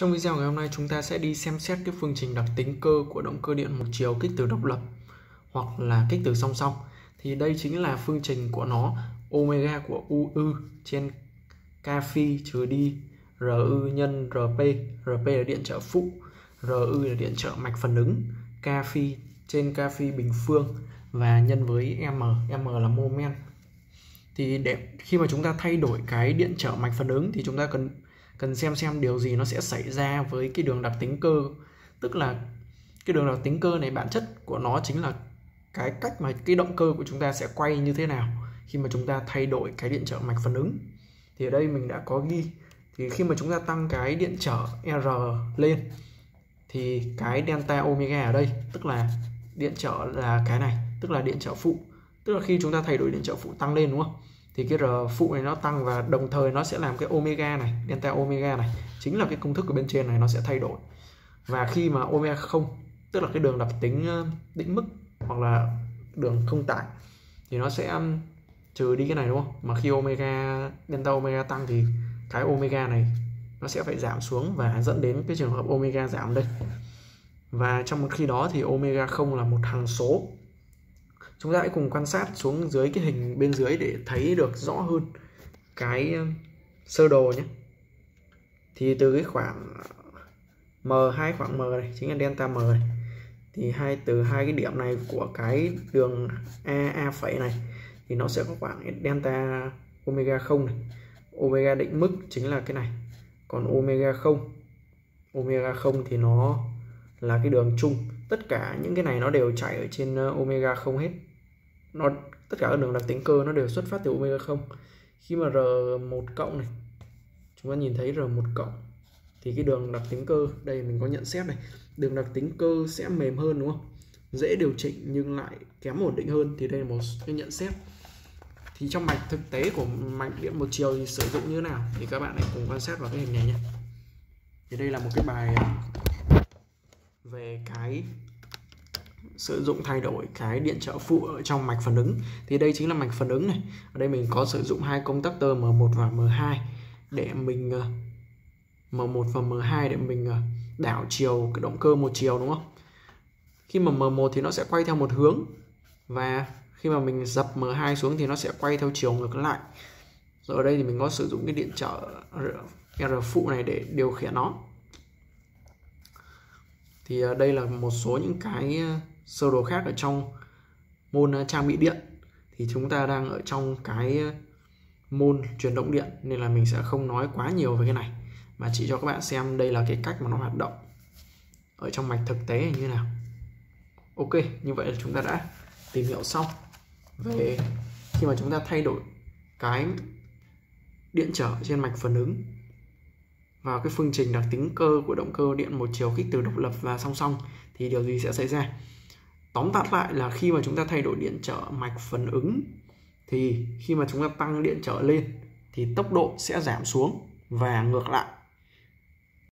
Trong video ngày hôm nay chúng ta sẽ đi xem xét cái phương trình đặc tính cơ của động cơ điện một chiều kích từ độc lập hoặc là kích từ song song. Thì đây chính là phương trình của nó, omega của UU trên K phi trừ đi RU nhân RP, RP là điện trở phụ, RU là điện trở mạch phản ứng, K phi trên K phi bình phương và nhân với M, M là moment. Thì khi mà chúng ta thay đổi cái điện trở mạch phản ứng thì chúng ta cần xem điều gì nó sẽ xảy ra với cái đường đặc tính cơ. Tức là cái đường đặc tính cơ này, bản chất của nó chính là cái cách mà cái động cơ của chúng ta sẽ quay như thế nào khi mà chúng ta thay đổi cái điện trở mạch phản ứng. Thì ở đây mình đã có ghi, thì khi mà chúng ta tăng cái điện trở R lên thì cái delta omega ở đây, tức là điện trở là cái này, tức là điện trở phụ. Tức là khi chúng ta thay đổi điện trở phụ tăng lên, đúng không? Thì cái R phụ này nó tăng và đồng thời nó sẽ làm cái omega này, delta omega này, chính là cái công thức ở bên trên này nó sẽ thay đổi. Và khi mà omega 0, tức là cái đường đặc tính định mức hoặc là đường không tải, thì nó sẽ trừ đi cái này, đúng không? Mà khi omega, delta omega tăng thì cái omega này nó sẽ phải giảm xuống và dẫn đến cái trường hợp omega giảm đây. Và trong khi đó thì omega 0 là một hằng số. Chúng ta hãy cùng quan sát xuống dưới cái hình bên dưới để thấy được rõ hơn cái sơ đồ nhé. Thì từ cái khoảng M, hai khoảng M này chính là delta M này. Thì từ hai cái điểm này của cái đường A phẩy này thì nó sẽ có khoảng delta omega 0 này. Omega định mức chính là cái này. Còn omega 0 thì nó là cái đường chung. Tất cả những cái này nó đều chạy ở trên omega 0 hết. Tất cả các đường đặc tính cơ nó đều xuất phát từ omega 0. Khi mà R1 cộng này, chúng ta nhìn thấy R1 cộng thì cái đường đặc tính cơ, đây mình có nhận xét này, đường đặc tính cơ sẽ mềm hơn, đúng không? Dễ điều chỉnh nhưng lại kém ổn định hơn. Thì đây là một cái nhận xét. Thì trong mạch thực tế của mạch điện một chiều thì sử dụng như thế nào thì các bạn hãy cùng quan sát vào cái hình này nhé. Thì đây là một cái bài về cái sử dụng thay đổi cái điện trở phụ ở trong mạch phản ứng. Thì đây chính là mạch phản ứng này. Ở đây mình có sử dụng hai công tắc tơ M1 và M2 để mình đảo chiều cái động cơ một chiều, đúng không? Khi mà M1 thì nó sẽ quay theo một hướng và khi mà mình dập M2 xuống thì nó sẽ quay theo chiều ngược lại. Rồi ở đây thì mình có sử dụng cái điện trở R phụ này để điều khiển nó. Thì đây là một số những cái sơ đồ khác ở trong môn trang bị điện. Thì chúng ta đang ở trong cái môn truyền động điện nên là mình sẽ không nói quá nhiều về cái này, mà chỉ cho các bạn xem đây là cái cách mà nó hoạt động ở trong mạch thực tế như thế nào. Ok, như vậy là chúng ta đã tìm hiểu xong về khi mà chúng ta thay đổi cái điện trở trên mạch phản ứng vào cái phương trình đặc tính cơ của động cơ điện một chiều kích từ độc lập và song song thì điều gì sẽ xảy ra. Tóm tắt lại là khi mà chúng ta thay đổi điện trở mạch phản ứng thì khi mà chúng ta tăng điện trở lên thì tốc độ sẽ giảm xuống và ngược lại.